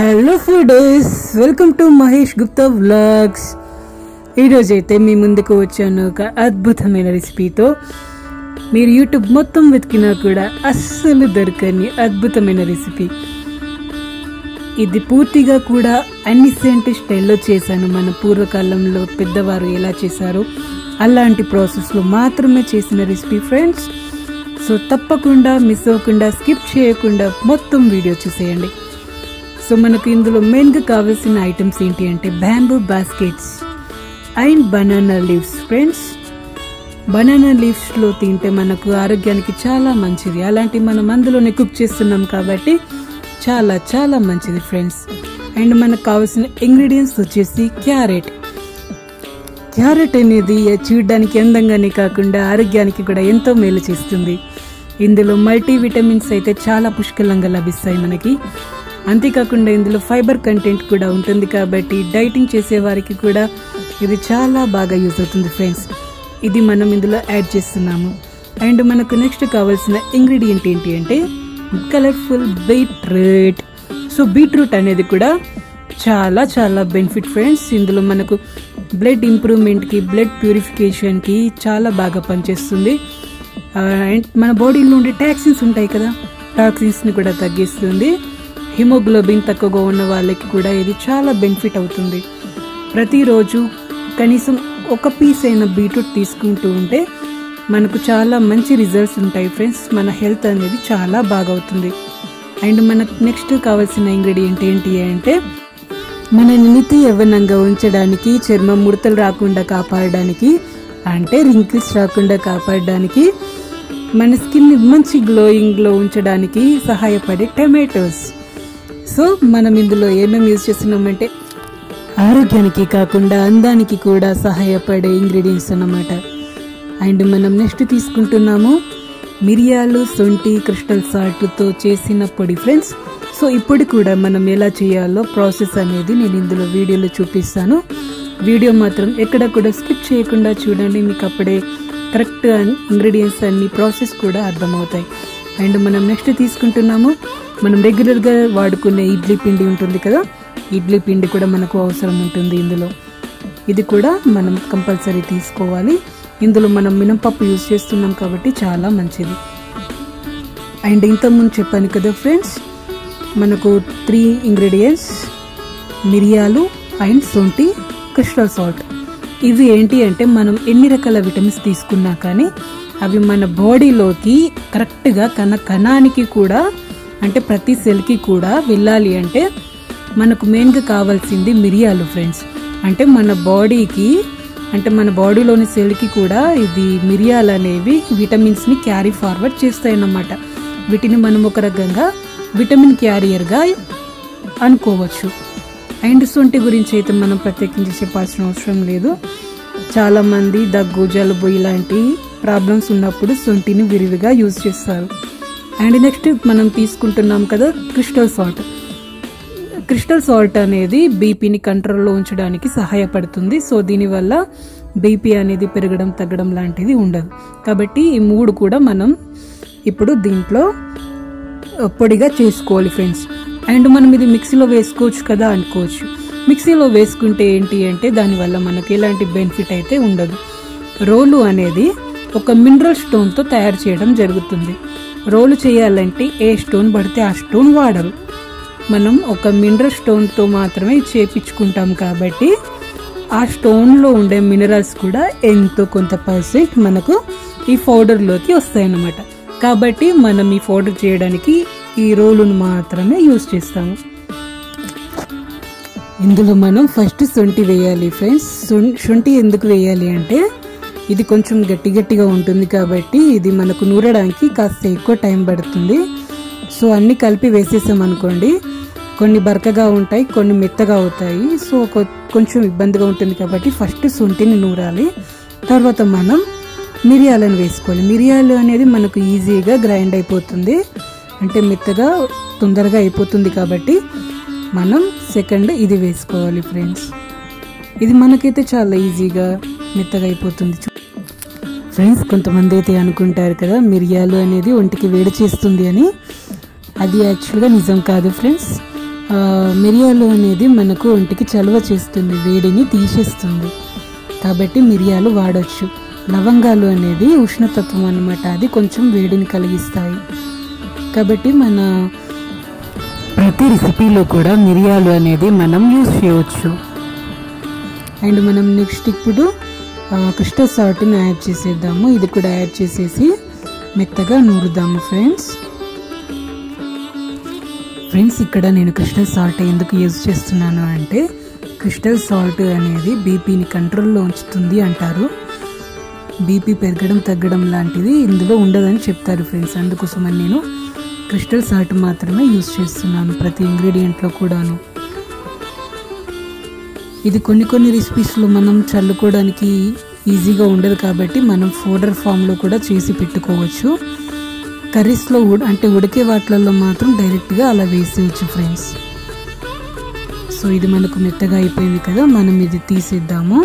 Hello foodies, welcome to Mahesh Gupta vlogs. ఈరోజైతే మీ ముందుకు వచ్చాను ఒక అద్భుతమైన రెసిపీతో. మీరు యూట్యూబ్ మొత్తం వెతికినా కూడా అస్సలు దొరకని అద్భుతమైన రెసిపీ ఇది. పూర్తిగా కూడా అన్నిసెంట్ స్టైల్లో చేశాను. మన పూర్వకాలంలో పెద్దవారు ఎలా చేశారో అలాంటి ప్రాసెస్లో మాత్రమే చేసిన రెసిపీ ఫ్రెండ్స్. సో తప్పకుండా మిస్ అవ్వకుండా, స్కిప్ చేయకుండా మొత్తం వీడియో చూసేయండి. సో మనకు ఇందులో మెయిన్గా కావాల్సిన ఐటమ్స్ ఏంటి అంటే bamboo baskets and banana leaves friends. Banana లీవ్స్లో తింటే మనకు ఆరోగ్యానికి చాలా మంచిది. అలాంటి మనం అందులోనే కుక్ చేస్తున్నాం కాబట్టి చాలా చాలా మంచిది ఫ్రెండ్స్. అండ్ మనకు కావాల్సిన ఇంగ్రీడియంట్స్ వచ్చేసి క్యారెట్. క్యారెట్ అనేది చూడడానికి అందంగానే కాకుండా ఆరోగ్యానికి కూడా ఎంతో మేలు చేస్తుంది. ఇందులో మల్టీవిటమిన్స్ అయితే చాలా పుష్కలంగా లభిస్తాయి మనకి. అంతేకాకుండా ఇందులో ఫైబర్ కంటెంట్ కూడా ఉంటుంది కాబట్టి డైటింగ్ చేసేవారికి కూడా ఇది చాలా బాగా యూజ్ అవుతుంది ఫ్రెండ్స్. ఇది మనం ఇందులో యాడ్ చేస్తున్నాము. అండ్ మనకు నెక్స్ట్ కావాల్సిన ఇంగ్రీడియంట్ ఏంటి అంటే కలర్ఫుల్ బీట్రూట్. సో బీట్రూట్ అనేది కూడా చాలా చాలా బెనిఫిట్ ఫ్రెండ్స్. ఇందులో మనకు బ్లడ్ ఇంప్రూవ్మెంట్కి, బ్లడ్ ప్యూరిఫికేషన్కి చాలా బాగా పనిచేస్తుంది. అండ్ మన బాడీలో ఉండే టాక్సిన్స్ ఉంటాయి కదా, టాక్సిన్స్ని కూడా తగ్గిస్తుంది. హిమోగ్లోబిన్ తక్కువగా ఉన్న వాళ్ళకి కూడా ఇది చాలా బెనిఫిట్ అవుతుంది. ప్రతిరోజు కనీసం ఒక పీస్ అయిన బీట్రూట్ తీసుకుంటూ ఉంటే మనకు చాలా మంచి రిజల్ట్స్ ఉంటాయి ఫ్రెండ్స్. మన హెల్త్ అనేది చాలా బాగవుతుంది. అండ్ మనకు నెక్స్ట్ కావాల్సిన ఇంగ్రీడియంట్ ఏంటి అంటే మన నితి యవ్వనంగా ఉంచడానికి, చర్మం ముడతలు రాకుండా కాపాడడానికి, అంటే రింకిల్స్ రాకుండా కాపాడడానికి, మన స్కిన్ని మంచి గ్లోయింగ్లో ఉంచడానికి సహాయపడే టమాటోస్. సో మనం ఇందులో ఏమేమి యూజ్ చేస్తున్నామంటే ఆరోగ్యానికి కాకుండా అందానికి కూడా సహాయపడే ఇంగ్రీడియంట్స్ అన్నమాట. అండ్ మనం నెక్స్ట్ తీసుకుంటున్నాము మిరియాలు, సొంటి, క్రిస్టల్ సాల్ట్తో చేసిన పొడి ఫ్రెండ్స్. సో ఇప్పుడు కూడా మనం ఎలా చేయాలో ప్రాసెస్ అనేది నేను ఇందులో వీడియోలో చూపిస్తాను. వీడియో మాత్రం ఎక్కడ కూడా స్కిప్ చేయకుండా చూడండి. మీకు అప్పుడే కరెక్ట్ ఇంగ్రీడియంట్స్ అన్ని ప్రాసెస్ కూడా అర్థమవుతాయి. అండ్ మనం నెక్స్ట్ తీసుకుంటున్నాము మనం రెగ్యులర్గా వాడుకునే ఇడ్లీ పిండి ఉంటుంది కదా, ఇడ్లీ పిండి కూడా మనకు అవసరం ఉంటుంది. ఇందులో ఇది కూడా మనం కంపల్సరీ తీసుకోవాలి. ఇందులో మనం మినపప్పు యూజ్ చేస్తున్నాం కాబట్టి చాలా మంచిది. అండ్ ఇంతకుముందు చెప్పాను కదా ఫ్రెండ్స్, మనకు 3 ఇంగ్రీడియంట్స్ మిరియాలు అండ్ సొంటి, క్రిస్టల్ సాల్ట్. ఇవి ఏంటి అంటే మనం ఎన్ని రకాల విటమిన్స్ తీసుకున్నా కానీ అవి మన బాడీలోకి కరెక్ట్గా కణానికి కూడా, అంటే ప్రతి సెల్కి కూడా వెళ్ళాలి అంటే మనకు మెయిన్గా కావాల్సింది మిరియాలు ఫ్రెండ్స్. అంటే మన బాడీకి, అంటే మన బాడీలోని సెల్కి కూడా ఇది మిరియాలు అనేవి విటమిన్స్ని క్యారీ ఫార్వర్డ్ చేస్తాయన్నమాట. వీటిని మనం ఒక రకంగా విటమిన్ క్యారియర్గా అనుకోవచ్చు. అండ్ సొంటి గురించి అయితే మనం ప్రత్యేకించి చెప్పాల్సిన అవసరం లేదు. చాలామంది దగ్గు, జలుబు ఇలాంటి ప్రాబ్లమ్స్ ఉన్నప్పుడు సొంటిని విరివిగా యూజ్ చేస్తారు. అండ్ నెక్స్ట్ మనం తీసుకుంటున్నాం కదా క్రిస్టల్ సాల్ట్. క్రిస్టల్ సాల్ట్ అనేది బీపీని కంట్రోల్లో ఉంచడానికి సహాయపడుతుంది. సో దీనివల్ల బీపీ అనేది పెరగడం, తగ్గడం లాంటిది ఉండదు. కాబట్టి ఈ 3 కూడా మనం ఇప్పుడు దీంట్లో పొడిగా చేసుకోవాలి ఫ్రెండ్స్. అండ్ మనం ఇది మిక్సీలో వేసుకోవచ్చు కదా అనుకోవచ్చు. మిక్సీలో వేసుకుంటే ఏంటి అంటే దానివల్ల మనకు ఎలాంటి బెనిఫిట్ అయితే ఉండదు. రోలు అనేది ఒక మినరల్ స్టోన్తో తయారు చేయడం జరుగుతుంది. రోలు చేయాలంటే ఏ స్టోన్ పడితే ఆ స్టోన్ వాడరు. మనం ఒక మినరల్ స్టోన్తో మాత్రమే చేపించుకుంటాం కాబట్టి ఆ స్టోన్లో ఉండే మినరల్స్ కూడా ఎంతో కొంత పర్సెంట్ మనకు ఈ పౌడర్లోకి వస్తాయన్నమాట. కాబట్టి మనం ఈ పౌడర్ చేయడానికి ఈ రోలును మాత్రమే యూజ్ చేస్తాము. ఇందులో మనం ఫస్ట్ సొంటి వేయాలి ఫ్రెండ్స్. సొంటి ఎందుకు వేయాలి అంటే ఇది కొంచెం గట్టిగా ఉంటుంది కాబట్టి ఇది మనకు నూరడానికి కాస్త ఎక్కువ టైం పడుతుంది. సో అన్నీ కలిపి వేసేసామనుకోండి, కొన్ని బరకగా ఉంటాయి, కొన్ని మెత్తగా అవుతాయి. సో కొంచెం ఇబ్బందిగా ఉంటుంది కాబట్టి ఫస్ట్ సొంటిని నూరాలి. తర్వాత మనం మిరియాలను వేసుకోవాలి. మిరియాలు అనేది మనకు ఈజీగా గ్రైండ్ అయిపోతుంది, అంటే మెత్తగా తొందరగా అయిపోతుంది కాబట్టి మనం సెకండ్ ఇది వేసుకోవాలి ఫ్రెండ్స్. ఇది మనకైతే చాలా ఈజీగా మెత్తగా అయిపోతుంది ఫ్రెండ్స్. కొంతమంది అయితే అనుకుంటారు కదా మిరియాలు అనేది ఒంటికి వేడి చేస్తుంది అని, అది యాక్చువల్గా నిజం కాదు ఫ్రెండ్స్. మిరియాలు అనేది మనకు ఒంటికి చలవ చేస్తుంది, వేడిని తీసేస్తుంది. కాబట్టి మిరియాలు వాడొచ్చు. లవంగాలు అనేది ఉష్ణతత్వం అన్నమాట, అది కొంచెం వేడిని కలిగిస్తాయి. కాబట్టి మన ప్రతి రెసిపీలో కూడా మిరియాలు అనేది మనం యూజ్ చేయవచ్చు. అండ్ మనం నెక్స్ట్ ఇప్పుడు కృష్ణ సాల్ట్ని యాడ్ చేసేద్దాము. ఇది కూడా యాడ్ చేసేసి మెత్తగా నూరుదాము ఫ్రెండ్స్. ఇక్కడ నేను క్రిస్టల్ సాల్ట్ ఎందుకు యూజ్ చేస్తున్నాను అంటే, క్రిస్టల్ సాల్ట్ అనేది బీపీని కంట్రోల్లో ఉంచుతుంది అంటారు. బీపీ పెరగడం తగ్గడం లాంటిది ఇందులో ఉండదని చెప్తారు ఫ్రెండ్స్. అందుకోసమని నేను క్రిస్టల్ సాల్ట్ మాత్రమే యూజ్ చేస్తున్నాను ప్రతి ఇంగ్రీడియంట్లో కూడాను. ఇది కొన్ని రెసిపీస్లో మనం చల్లుకోవడానికి ఈజీగా ఉండదు, కాబట్టి మనం పౌడర్ ఫామ్లో కూడా చేసి పెట్టుకోవచ్చు. కర్రీస్లో అంటే ఉడికే వాటిలలో మాత్రం డైరెక్ట్గా అలా వేసేయచ్చు ఫ్రెండ్స్. సో ఇది మనకు మెత్తగా అయిపోయింది కదా, మనం ఇది తీసేద్దాము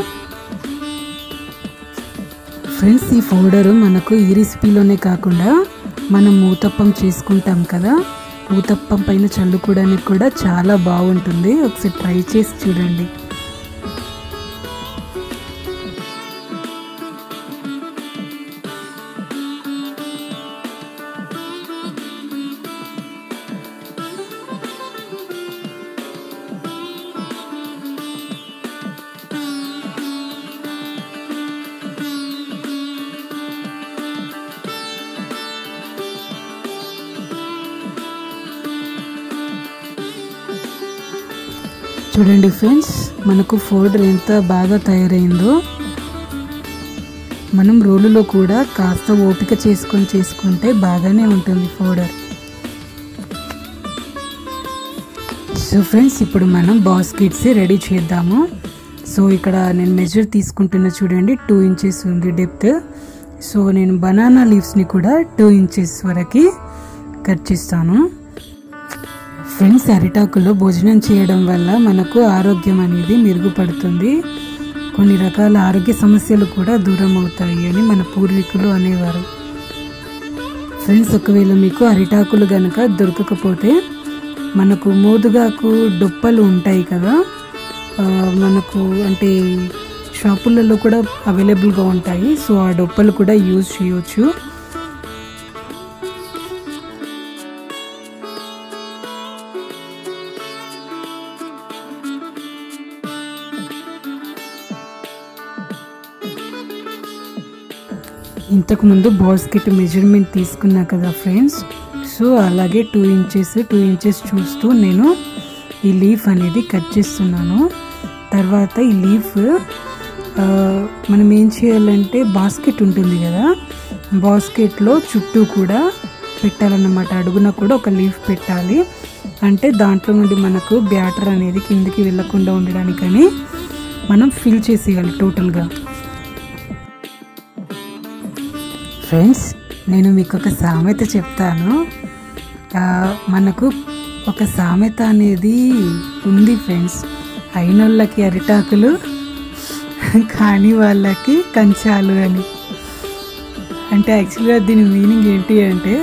ఫ్రెండ్స్. ఈ పౌడరు మనకు ఈ రెసిపీలోనే కాకుండా మనం ఊతప్పం చేసుకుంటాం కదా, ఊతప్పం పైన చల్లుకోవడానికి కూడా చాలా బాగుంటుంది. ఒకసారి ట్రై చేసి చూడండి. చూడండి ఫ్రెండ్స్, మనకు పౌడర్ ఎంత బాగా తయారైందో. మనం రోలులో కూడా కాస్త ఓపిక చేసుకొని చేసుకుంటే బాగానే ఉంటుంది పౌడర్. సో ఫ్రెండ్స్, ఇప్పుడు మనం బాస్కెట్స్ రెడీ చేద్దాము. సో ఇక్కడ నేను మెజర్ తీసుకుంటున్నా చూడండి, 2 ఇంచెస్ ఉంది డెప్త్. సో నేను బనానా లీవ్స్ని కూడా 2 ఇంచెస్ వరకు కట్ చేస్తాను ఫ్రెండ్స్. అరిటాకులో భోజనం చేయడం వల్ల మనకు ఆరోగ్యం అనేది మెరుగుపడుతుంది, కొన్ని రకాల ఆరోగ్య సమస్యలు కూడా దూరం అవుతాయి అని మన పూర్వీకులు అనేవారు ఫ్రెండ్స్. ఒకవేళ మీకు అరిటాకులు కనుక దొరకకపోతే మనకు మోదుగాకు డొప్పలు ఉంటాయి కదా, మనకు అంటే షాపులలో కూడా అవైలబుల్గా ఉంటాయి. సో ఆ డొప్పలు కూడా యూజ్ చేయవచ్చు. ఇంతకుముందు బాస్కెట్ మెజర్మెంట్ తీసుకున్నా కదా ఫ్రెండ్స్, సో అలాగే 2 ఇంచెస్ చూస్తూ నేను ఈ లీఫ్ అనేది కట్ చేస్తున్నాను. తర్వాత ఈ లీఫ్ మనం ఏం చేయాలంటే, బాస్కెట్ ఉంటుంది కదా, బాస్కెట్లో చుట్టూ కూడా పెట్టాలన్నమాట. అడుగున కూడా ఒక లీఫ్ పెట్టాలి, అంటే దాంట్లో నుండి మనకు బ్యాటర్ అనేది కిందికి వెళ్ళకుండా ఉండడానికని మనం ఫిల్ చేసేయాలి టోటల్గా ఫ్రెండ్స్. నేను మీకు ఒక సామెత చెప్తాను. మనకు ఒక సామెత అనేది ఉంది ఫ్రెండ్స్, అయినోళ్ళకి అరిటాకులు కాని వాళ్ళకి కంచాలు అని. అంటే యాక్చువల్గా దీని మీనింగ్ ఏంటి అంటే,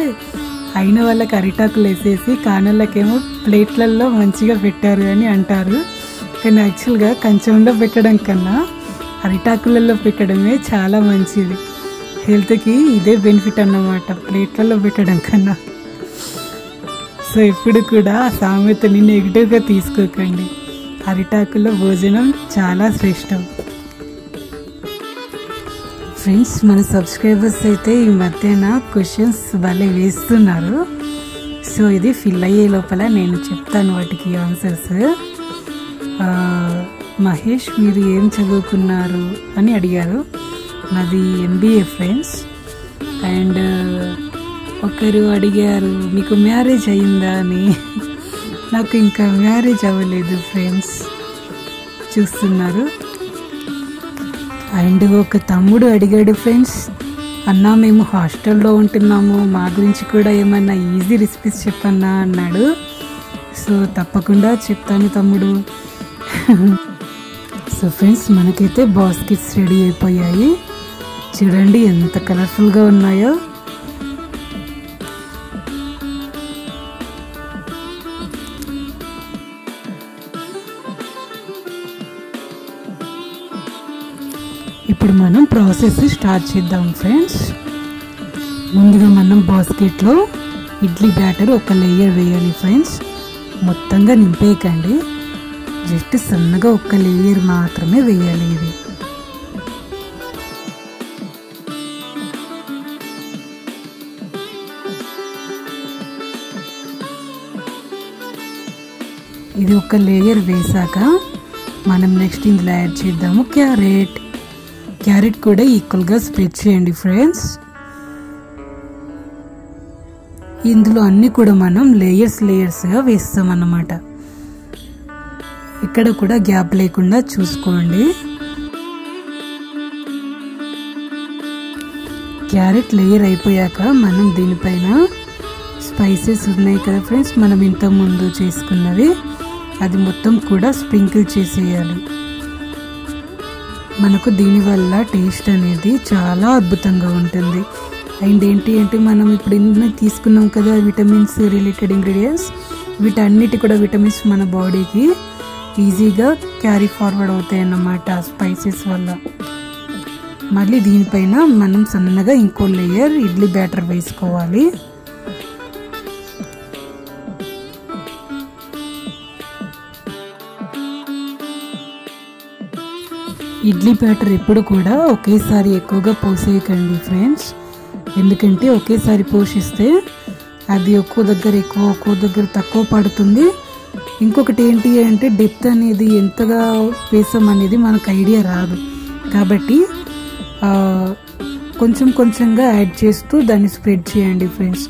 అయిన వాళ్ళకి అరిటాకులు వేసేసి కానోళ్ళకేమో ప్లేట్లలో మంచిగా పెట్టారు అని అంటారు. కానీ యాక్చువల్గా కంచంలో పెట్టడం కన్నా అరిటాకులలో పెట్టడమే చాలా మంచిది, హెల్త్కి ఇదే బెనిఫిట్ అన్నమాట ప్లేట్లలో పెట్టడం కన్నా. సో ఎప్పుడు కూడా ఆ సామెతని నెగిటివ్గా తీసుకోకండి, అరిటాకుల్లో భోజనం చాలా శ్రేష్టం ఫ్రెండ్స్. మన సబ్స్క్రైబర్స్ అయితే ఈ మధ్యన క్వశ్చన్స్ భలే వేస్తున్నారు. సో ఇది ఫిల్ అయ్యే లోపల నేను చెప్తాను వాటికి ఆన్సర్స్. మహేష్ మీరు ఏం చదువుకున్నారు అని అడిగారు. నాది MBA ఫ్రెండ్స్. అండ్ ఒకరు అడిగారు మీకు మ్యారేజ్ అయిందా అని. నాకు ఇంకా మ్యారేజ్ అవ్వలేదు ఫ్రెండ్స్, చూస్తున్నారు. అండ్ ఒక తమ్ముడు అడిగాడు ఫ్రెండ్స్, అన్నా మేము హాస్టల్లో ఉంటున్నాము, మా గురించి కూడా ఏమన్నా ఈజీ రెసిపీస్ చెప్పన్నా అన్నాడు. సో తప్పకుండా చెప్తాను తమ్ముడు. సో ఫ్రెండ్స్, మనకైతే బాస్కెట్స్ రెడీ అయిపోయాయి. చూడండి ఎంత కలర్ఫుల్గా ఉన్నాయో. ఇప్పుడు మనం ప్రాసెస్ స్టార్ట్ చేద్దాం ఫ్రెండ్స్. ముందుగా మనం బాస్కెట్లో ఇడ్లీ బ్యాటర్ ఒక లేయర్ వేయాలి ఫ్రెండ్స్. మొత్తంగా నింపేయకండి, జస్ట్ సన్నగా ఒక లేయర్ మాత్రమే వేయాలి. ఇది ఇది ఒక లేయర్ వేసాక మనం నెక్స్ట్ ఇందులో యాడ్ చేద్దాము క్యారెట్. క్యారెట్ కూడా ఈక్వల్గా స్ప్రెడ్ చేయండి ఫ్రెండ్స్. ఇందులో అన్నీ కూడా మనం లేయర్స్ లేయర్స్గా వేస్తాం అన్నమాట. ఇక్కడ కూడా గ్యాప్ లేకుండా చూసుకోండి. క్యారెట్ లేయర్ అయిపోయాక మనం దీనిపైన స్పైసెస్ ఉన్నాయి కదా ఫ్రెండ్స్, మనం ఇంత ముందు చేసుకున్నవి, అది మొత్తం కూడా స్ప్రింకిల్ చేసేయాలి. మనకు దీనివల్ల టేస్ట్ అనేది చాలా అద్భుతంగా ఉంటుంది. అండ్ ఏంటి అంటే మనం ఇప్పుడు ఎన్ని తీసుకున్నాం కదా విటమిన్స్ రిలేటెడ్ ఇంగ్రీడియంట్స్, వీటన్నిటి కూడా విటమిన్స్ మన బాడీకి ఈజీగా క్యారీ ఫార్వర్డ్ అవుతాయి అన్నమాట స్పైసెస్ వల్ల. మళ్ళీ దీనిపైన మనం సన్నగా ఇంకో లేయర్ ఇడ్లీ బ్యాటర్ వేసుకోవాలి. ఇడ్లీ బ్యాటర్ ఎప్పుడు కూడా ఒకేసారి ఎక్కువగా పోసేయకండి ఫ్రెండ్స్, ఎందుకంటే ఒకేసారి పోషిస్తే అది ఒక్కో దగ్గర ఎక్కువ ఒక్కో దగ్గర తక్కువ పడుతుంది. ఇంకొకటి ఏంటి అంటే డెప్త్ అనేది ఎంతగా వేసాం అనేది మనకు ఐడియా రాదు, కాబట్టి కొంచెం కొంచెంగా యాడ్ చేస్తూ దాన్ని స్ప్రెడ్ చేయండి ఫ్రెండ్స్.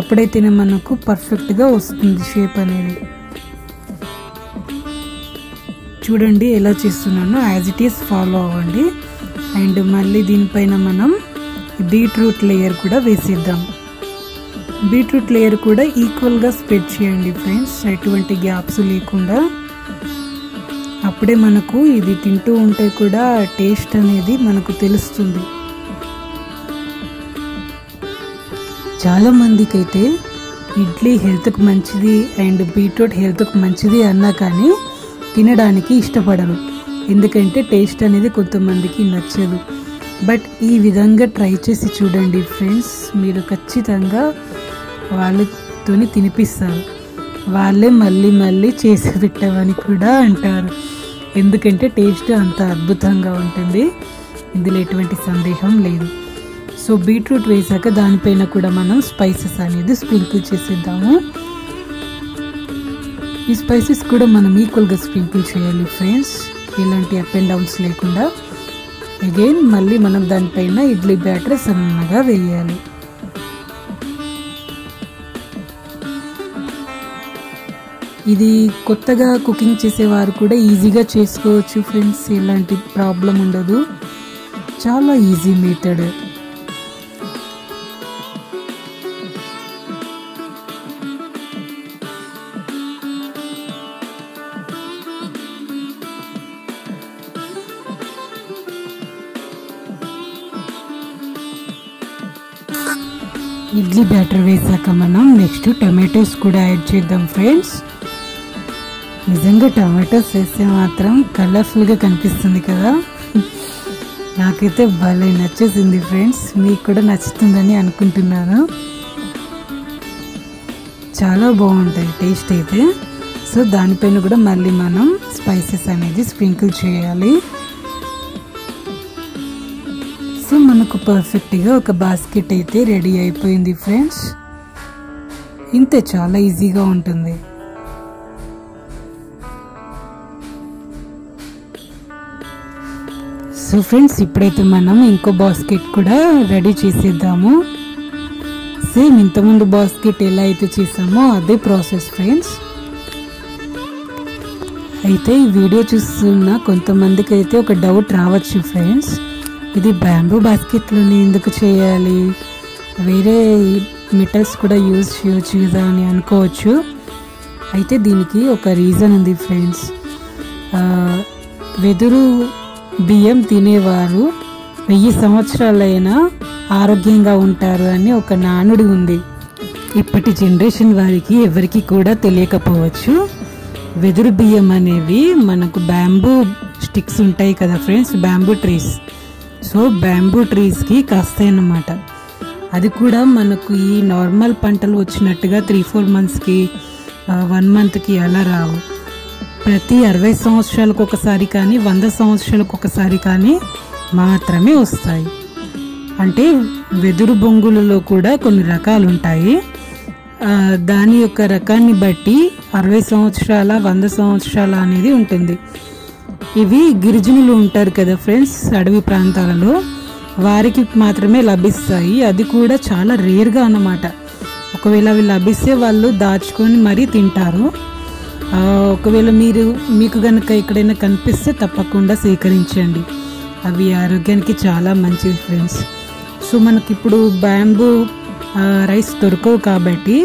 అప్పుడైతేనే మనకు పర్ఫెక్ట్గా వస్తుంది షేప్ అనేది. చూడండి ఎలా చేస్తున్నాను, యాజ్ ఇట్ ఈస్ ఫాలో అవ్వండి. అండ్ మళ్ళీ దీనిపైన మనం బీట్రూట్ లేయర్ కూడా వేసేద్దాం. బీట్రూట్ లేయర్ కూడా ఈక్వల్గా స్ప్రెడ్ చేయండి ఫ్రెండ్స్, ఎటువంటి గ్యాప్స్ లేకుండా. అప్పుడే మనకు ఇది తింటూ ఉంటే కూడా టేస్ట్ అనేది మనకు తెలుస్తుంది. చాలామందికైతే ఇడ్లీ హెల్త్కి మంచిది అండ్ బీట్రూట్ హెల్త్కి మంచిది అన్నా కానీ తినడానికి ఇష్టపడరు, ఎందుకంటే టేస్ట్ అనేది కొంతమందికి నచ్చదు. బట్ ఈ విధంగా ట్రై చేసి చూడండి ఫ్రెండ్స్, మీరు ఖచ్చితంగా వాళ్ళతో తినిపిస్తారు, వాళ్ళే మళ్ళీ మళ్ళీ చేసి పెట్టమని కూడా అంటారు, ఎందుకంటే టేస్ట్ అంత అద్భుతంగా ఉంటుంది, ఇందులో ఎటువంటి సందేహం లేదు. సో బీట్రూట్ వేసాక దానిపైన కూడా మనం స్పైసెస్ అనేది స్ప్రింకిల్ చేసేద్దాము. ఈ స్పైసెస్ కూడా మనం ఈక్వల్గా స్ప్రింకిల్ చేయాలి ఫ్రెండ్స్, ఇలాంటి అప్ అండ్ డౌన్స్ లేకుండా. అగైన్ మళ్ళీ మనం దానిపైన ఇడ్లీ బ్యాటర్ సన్నగా వేయాలి. ఇది కొత్తగా కుకింగ్ చేసేవారు కూడా ఈజీగా చేసుకోవచ్చు ఫ్రెండ్స్, ఇలాంటి ప్రాబ్లం ఉండదు, చాలా ఈజీ మెథడ్. ఇడ్లీ బ్యాటర్ వేసాక మనం నెక్స్ట్ టమాటోస్ కూడా యాడ్ చేద్దాం ఫ్రెండ్స్. నిజంగా టమాటోస్ వేస్తే మాత్రం కలర్ఫుల్గా కనిపిస్తుంది కదా, నాకైతే భలే నచ్చేసింది ఫ్రెండ్స్, మీకు కూడా నచ్చుతుందని అనుకుంటున్నాను. చాలా బాగుంటాయి టేస్ట్ అయితే. సో దానిపైన కూడా మళ్ళీ మనం స్పైసెస్ అనేది స్ప్రింకిల్ చేయాలి. సో మనకు పర్ఫెక్ట్గా ఒక బాస్కెట్ అయితే రెడీ అయిపోయింది ఫ్రెండ్స్. ఇంతే, చాలా ఈజీగా ఉంటుంది. సో ఫ్రెండ్స్ ఇప్పుడైతే మనం ఇంకో బాస్కెట్ కూడా రెడీ చేసేద్దాము. సేమ్ ఇంతకుముందు బాస్కెట్ ఎలా అయితే చేసామో అదే ప్రాసెస్ ఫ్రెండ్స్. అయితే ఈ వీడియో చూస్తున్న కొంతమందికి అయితే ఒక డౌట్ రావచ్చు ఫ్రెండ్స్, ఇది బ్యాంబూ బాస్కెట్లోనే ఎందుకు చేయాలి, వేరే మెటల్స్ కూడా యూజ్ చేయొచ్చు కదా అని అనుకోవచ్చు. అయితే దీనికి ఒక రీజన్ ఉంది ఫ్రెండ్స్. వెదురు బియ్యం తినేవారు 1000 సంవత్సరాలైనా ఆరోగ్యంగా ఉంటారు అని ఒక నానుడి ఉంది. ఇప్పటి జనరేషన్ వారికి ఎవరికి కూడా తెలియకపోవచ్చు. వెదురు బియ్యం అనేవి మనకు బ్యాంబూ స్టిక్స్ ఉంటాయి కదా friends, bamboo trees. So bamboo ట్రీస్కి కాస్తాయి అన్నమాట. అది కూడా మనకు ఈ నార్మల్ పంటలు వచ్చినట్టుగా 3-4 మంత్స్కి 1 మంత్కి అలా రావు. ప్రతి 60 సంవత్సరాలకు ఒకసారి కానీ 100 సంవత్సరాలకు ఒకసారి కానీ మాత్రమే వస్తాయి. అంటే వెదురు బొంగులలో కూడా కొన్ని రకాలు ఉంటాయి. దాని యొక్క రకాన్ని బట్టి 60 సంవత్సరాల 100 సంవత్సరాల అనేది ఉంటుంది. ఇవి గిరిజనులు ఉంటారు కదా ఫ్రెండ్స్, అడవి ప్రాంతాలలో వారికి మాత్రమే లభిస్తాయి. అది కూడా చాలా రేర్గా అన్నమాట. ఒకవేళ అవి లభిస్తే వాళ్ళు దాచుకొని మరీ తింటారు. ఒకవేళ మీకు కనుక ఎక్కడైనా కనిపిస్తే తప్పకుండా సేకరించండి. అవి ఆరోగ్యానికి చాలా మంచిది ఫ్రెండ్స్. సో మనకి ఇప్పుడు బ్యాంబూ రైస్ దొరకవు కాబట్టి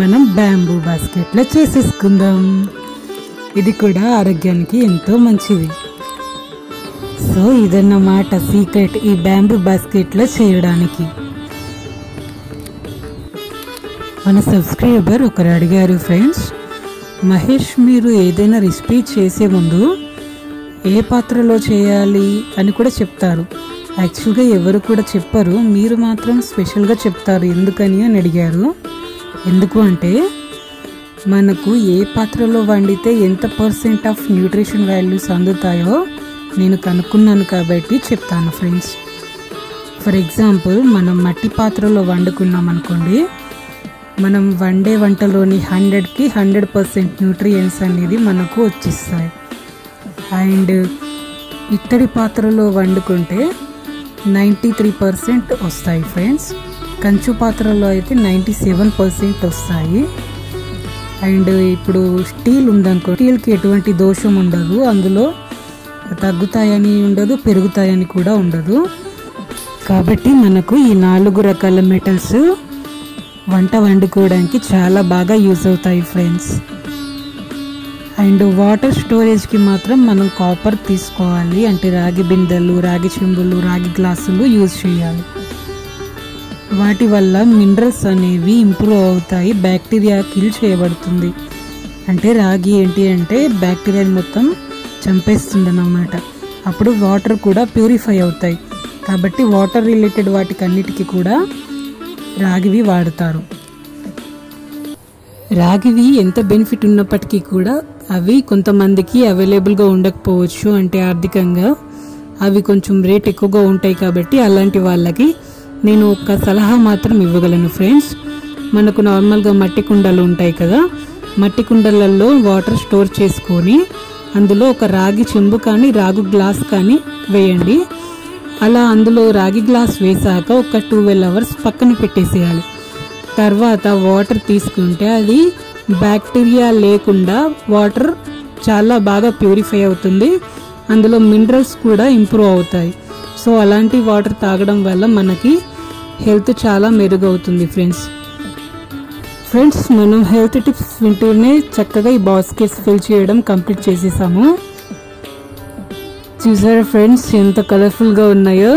మనం బ్యాంబూ బాస్కెట్లో చేసేసుకుందాం. ఇది కూడా ఆరోగ్యానికి ఎంతో మంచిది. సో ఇదన్నమాట సీక్రెట్ ఈ బ్యాంబూ బాస్కెట్లో చేయడానికి. మన సబ్స్క్రైబర్ ఒకరు అడిగారు ఫ్రెండ్స్, మహేష్ మీరు ఏదైనా రెసిపీ చేసే ముందు ఏ పాత్రలో చేయాలి అని కూడా చెప్తారు. యాక్చువల్గా ఎవరు కూడా చెప్పరు, మీరు మాత్రం స్పెషల్గా చెప్తారు ఎందుకని అని అడిగారు. ఎందుకు అంటే మనకు ఏ పాత్రలో వండితే ఎంత % ఆఫ్ న్యూట్రిషన్ వాల్యూస్ అందుతాయో నేను కనుక్కున్నాను కాబట్టి చెప్తాను ఫ్రెండ్స్. ఫర్ ఎగ్జాంపుల్ మనం మట్టి పాత్రలో వండుకున్నాం అనుకోండి, మనం వండే వంటలోని 100% న్యూట్రియంట్స్ అనేది మనకు వచ్చేస్తాయి. అండ్ ఇత్తడి పాత్రలో వండుకుంటే 93% వస్తాయి ఫ్రెండ్స్. కంచు పాత్రలో అయితే 97% వస్తాయి. అండ్ ఇప్పుడు స్టీల్ ఉందనుకో, స్టీల్కి ఎటువంటి దోషం ఉండదు, అందులో తగ్గుతాయని ఉండదు, పెరుగుతాయని కూడా ఉండదు. కాబట్టి మనకు ఈ 4 రకాల మెటల్స్ వంట వండుకోవడానికి చాలా బాగా యూజ్ అవుతాయి ఫ్రెండ్స్. అండ్ వాటర్ స్టోరేజ్కి మాత్రం మనం కాపర్ తీసుకోవాలి. అంటే రాగి బిందెలు, రాగి చెంబులు, రాగి గ్లాసులు యూజ్ చేయాలి. వాటి వల్ల మినరల్స్ అనేవి ఇంప్రూవ్ అవుతాయి, బ్యాక్టీరియా కిల్ చేయబడుతుంది. అంటే రాగి ఏంటి అంటే బ్యాక్టీరియాని మొత్తం చంపేస్తుంది అన్నమాట. అప్పుడు వాటర్ కూడా ప్యూరిఫై అవుతాయి. కాబట్టి వాటర్ రిలేటెడ్ వాటికన్నిటికీ కూడా రాగివి వాడతారు. రాగివి ఎంత బెనిఫిట్ ఉన్నప్పటికీ కూడా అవి కొంతమందికి అవైలబుల్గా ఉండకపోవచ్చు. అంటే ఆర్థికంగా అవి కొంచెం రేట్ ఎక్కువగా ఉంటాయి. కాబట్టి అలాంటి వాళ్ళకి నేను ఒక సలహా మాత్రం ఇవ్వగలను ఫ్రెండ్స్. మనకు నార్మల్గా మట్టి కుండలు ఉంటాయి కదా, మట్టి కుండలలో వాటర్ స్టోర్ చేసుకొని అందులో ఒక రాగి చెంబు కానీ రాగి గ్లాస్ కానీ వేయండి. అలా అందులో రాగి గ్లాస్ వేసాక ఒక 12 అవర్స్ పక్కన పెట్టేసేయాలి. తర్వాత వాటర్ తీసుకుంటే అది బ్యాక్టీరియా లేకుండా వాటర్ చాలా బాగా ప్యూరిఫై అవుతుంది. అందులో మినరల్స్ కూడా ఇంప్రూవ్ అవుతాయి. సో అలాంటి వాటర్ తాగడం వల్ల మనకి హెల్త్ చాలా మెరుగవుతుంది ఫ్రెండ్స్. మనం హెల్త్ టిప్స్ వింటూనే చక్కగా ఈ బాస్కెట్స్ ఫిల్ చేయడం కంప్లీట్ చేసేసాము. చూసారా ఫ్రెండ్స్ ఎంత కలర్ఫుల్గా ఉన్నాయో?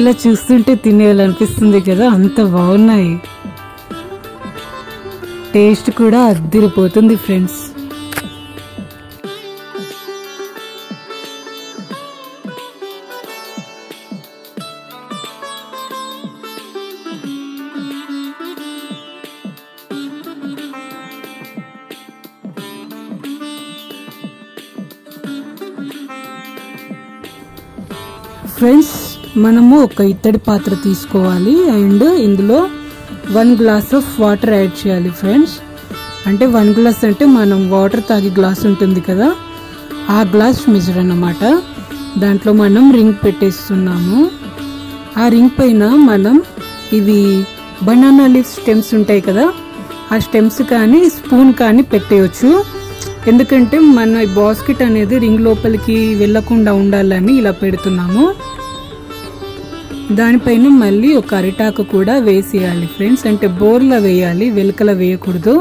ఇలా చూస్తుంటే తినేయాలనిపిస్తుంది కదా, అంత బాగున్నాయి. టేస్ట్ కూడా అద్దిరిపోతుంది ఫ్రెండ్స్. ఫ్రెండ్స్ మనము ఒక ఇత్తడి పాత్ర తీసుకోవాలి. అండ్ ఇందులో 1 గ్లాస్ ఆఫ్ వాటర్ యాడ్ చేయాలి ఫ్రెండ్స్. అంటే 1 గ్లాస్ అంటే మనం వాటర్ తాగే గ్లాస్ ఉంటుంది కదా, ఆ గ్లాస్ మెజర్ అన్నమాట. దాంట్లో మనం రింగ్ పెట్టేస్తున్నాము. ఆ రింగ్ పైన మనం ఇవి బనానా లీఫ్ స్టెమ్స్ ఉంటాయి కదా, ఆ స్టెమ్స్ కానీ స్పూన్ కానీ పెట్టేయచ్చు. ఎందుకంటే మన బాస్కెట్ అనేది రింగ్ లోపలికి వెళ్ళకుండా ఉండాలని ఇలా పెడుతున్నాము. దానిపైన మళ్ళీ ఒక అరిటాకు కూడా వేసేయాలి ఫ్రెండ్స్. అంటే బోర్లా వేయాలి, వెలకల వేయకూడదు.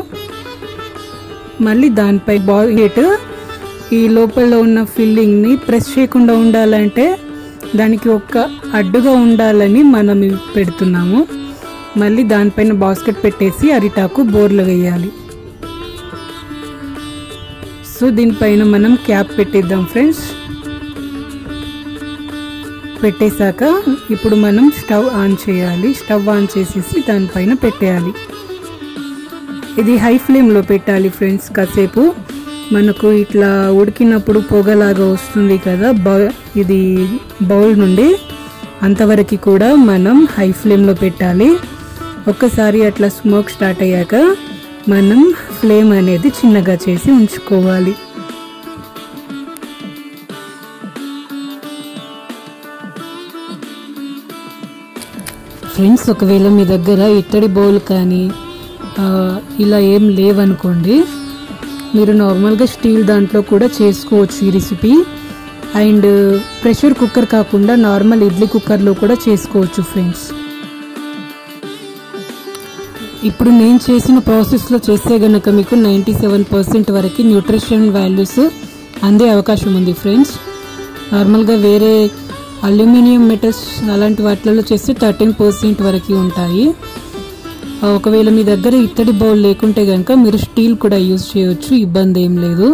మళ్ళీ దానిపై బాస్కెట్ ఈ లోపల ఉన్న ఫిల్లింగ్ని ప్రెస్ చేయకుండా ఉండాలంటే దానికి ఒక అడ్డుగా ఉండాలని మనం పెడుతున్నాము. మళ్ళీ దానిపైన బాస్కెట్ పెట్టేసి అరిటాకు బోర్లు వేయాలి. సో దీనిపైన మనం క్యాప్ పెట్టేద్దాం ఫ్రెండ్స్. పెట్టేసాక ఇప్పుడు మనం స్టవ్ ఆన్ చేయాలి. స్టవ్ ఆన్ చేసేసి దానిపైన పెట్టేయాలి. ఇది హై ఫ్లేమ్లో పెట్టాలి ఫ్రెండ్స్. కాసేపు మనకు ఇట్లా ఉడికినప్పుడు పొగలాగా వస్తుంది కదా ఇది బౌల్ నుండి, అంతవరకు కూడా మనం హై ఫ్లేమ్లో పెట్టాలి. ఒక్కసారి అట్లా స్మోక్ స్టార్ట్ అయ్యాక మనం ఫ్లేమ్ అనేది చిన్నగా చేసి ఉంచుకోవాలి. ఫ్రెండ్స్, ఒకవేళ మీ దగ్గర ఇత్తడి బౌల్ కానీ ఇలా ఏం లేవనుకోండి, మీరు నార్మల్గా స్టీల్ దాంట్లో కూడా చేసుకోవచ్చు ఈ రెసిపీ. అండ్ ప్రెషర్ కుక్కర్ కాకుండా నార్మల్ ఇడ్లీ కుక్కర్లో కూడా చేసుకోవచ్చు ఫ్రెండ్స్. ఇప్పుడు నేను చేసిన ప్రాసెస్లో చేస్తే గనక మీకు 97% వరకు న్యూట్రిషన్ వాల్యూస్ అందే అవకాశం ఉంది ఫ్రెండ్స్. నార్మల్గా వేరే అల్యూమినియం మెటల్స్ అలాంటి వాటిలలో చేస్తే 13% వరకు ఉంటాయి. ఒకవేళ మీ దగ్గర ఇత్తడి బౌల్ లేకుంటే కనుక మీరు స్టీల్ కూడా యూజ్ చేయవచ్చు, ఇబ్బంది ఏం లేదు.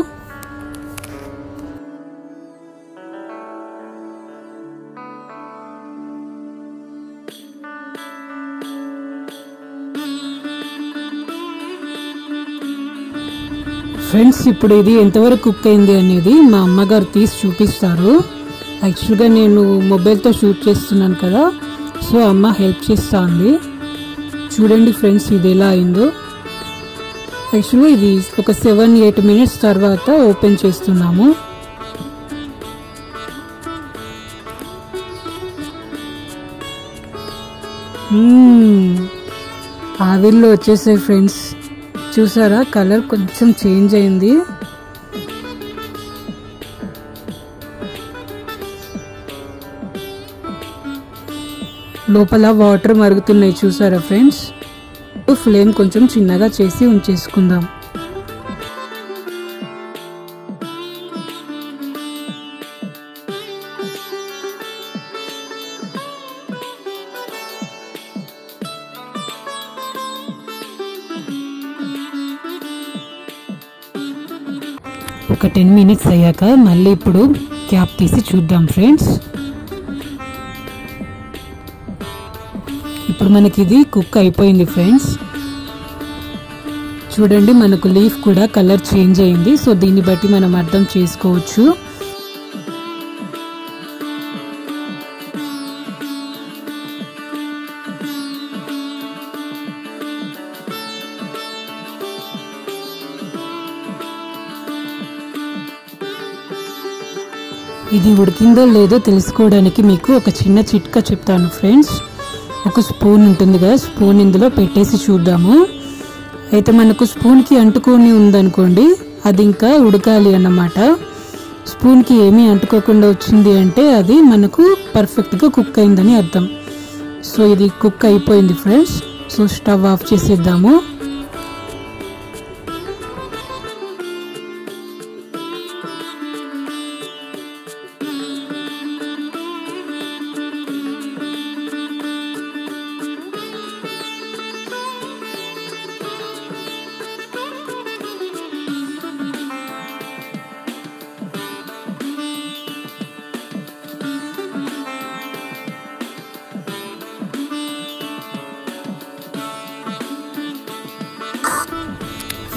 ఫ్రెండ్స్, ఇప్పుడు ఇది ఎంతవరకు కుక్ అయింది అనేది మా అమ్మగారు తీసి చూపిస్తారు. యాక్చువల్గా నేను మొబైల్తో షూట్ చేస్తున్నాను కదా, సో అమ్మ హెల్ప్ చేస్తా ఉంది. చూడండి ఫ్రెండ్స్, ఇది ఎలా అయిందో. యాక్చువల్గా ఇది ఒక 7-8 మినిట్స్ తర్వాత ఓపెన్ చేస్తున్నాము. ఆవిరిలో వచ్చేసాయి ఫ్రెండ్స్. చూసారా, కలర్ కొంచెం చేంజ్ అయింది. లోపల వాటర్ మరుగుతున్నాయి చూసారా ఫ్రెండ్స్. ఫ్లేమ్ కొంచెం చిన్నగా చేసి ఉంచేసుకుందాం. ఒక 10 మినిట్స్ అయ్యాక మళ్ళీ ఇప్పుడు క్యాప్ తీసి చూద్దాం ఫ్రెండ్స్. ఇప్పుడు మనకి ఇది కుక్ అయిపోయింది ఫ్రెండ్స్. చూడండి, మనకు లీఫ్ కూడా కలర్ చేంజ్ అయింది. సో దీన్ని బట్టి మనం అర్థం చేసుకోవచ్చు. ఇది ఉడికిందో లేదో తెలుసుకోవడానికి మీకు ఒక చిన్న చిట్కా చెప్తాను ఫ్రెండ్స్. ఒక స్పూన్ ఉంటుంది కదా, స్పూన్ ఇందులో పెట్టేసి చూద్దాము. అయితే మనకు స్పూన్కి అంటుకొని ఉందనుకోండి, అది ఇంకా ఉడకాలి అన్నమాట. స్పూన్కి ఏమీ అంటుకోకుండా వచ్చింది అంటే అది మనకు పర్ఫెక్ట్గా కుక్ అయిందని అర్థం. సో ఇది కుక్ అయిపోయింది ఫ్రెండ్స్. సో స్టవ్ ఆఫ్ చేసేద్దాము.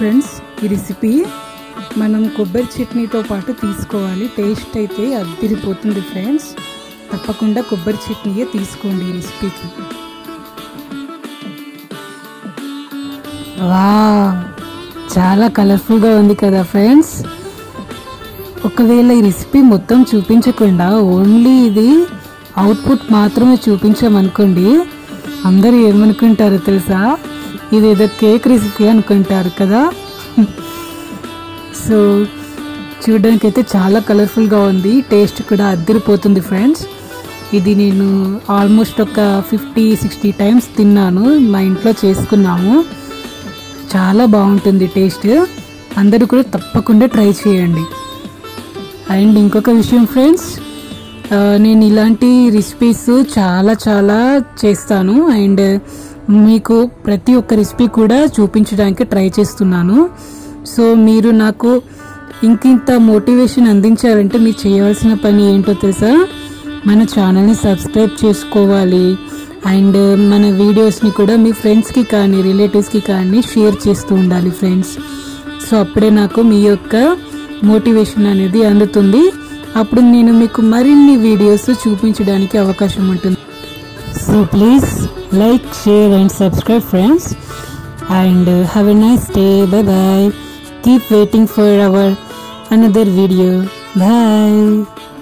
ఫ్రెండ్స్ ఈ రెసిపీ మనం కొబ్బరి చట్నీతో పాటు తీసుకోవాలి. టేస్ట్ అయితే అద్దిరిపోతుంది ఫ్రెండ్స్. తప్పకుండా కొబ్బరి చట్నీయే తీసుకోండి ఈ రెసిపీకి. వావ్, చాలా కలర్ఫుల్గా ఉంది కదా ఫ్రెండ్స్. ఒకవేళ ఈ రెసిపీ మొత్తం చూపించకుండా ఓన్లీ ఇది అవుట్పుట్ మాత్రమే చూపించామనుకోండి, అందరూ ఏమనుకుంటారో తెలుసా, ఇదేదో కేక్ రెసిపీ అనుకుంటారు కదా. సో చూడడానికి అయితే చాలా కలర్ఫుల్గా ఉంది, టేస్ట్ కూడా అద్దిరిపోతుంది ఫ్రెండ్స్. ఇది నేను ఆల్మోస్ట్ ఒక 50-60 టైమ్స్ తిన్నాను, మా ఇంట్లో చేసుకున్నాము. చాలా బాగుంటుంది టేస్ట్, అందరూ కూడా తప్పకుండా ట్రై చేయండి. అండ్ ఇంకొక విషయం ఫ్రెండ్స్, నేను ఇలాంటి రెసిపీస్ చాలా చేస్తాను అండ్ మీకు ప్రతి ఒక్క రెసిపీ కూడా చూపించడానికి ట్రై చేస్తున్నాను. సో మీరు నాకు ఇంకింత మోటివేషన్ అందించాలంటే మీరు చేయవలసిన పని ఏంటో తెలుసా, మన ఛానల్ని సబ్స్క్రైబ్ చేసుకోవాలి అండ్ మన వీడియోస్ని కూడా మీ ఫ్రెండ్స్కి కానీ రిలేటివ్స్కి కానీ షేర్ చేస్తూ ఉండాలి ఫ్రెండ్స్. సో అప్పుడే నాకు మీ యొక్క మోటివేషన్ అనేది అందుతుంది, అప్పుడు నేను మీకు మరిన్ని వీడియోస్ చూపించడానికి అవకాశం ఉంటుంది. So please like, share and subscribe friends. And have a nice day. Bye bye. Keep waiting for our another video. Bye.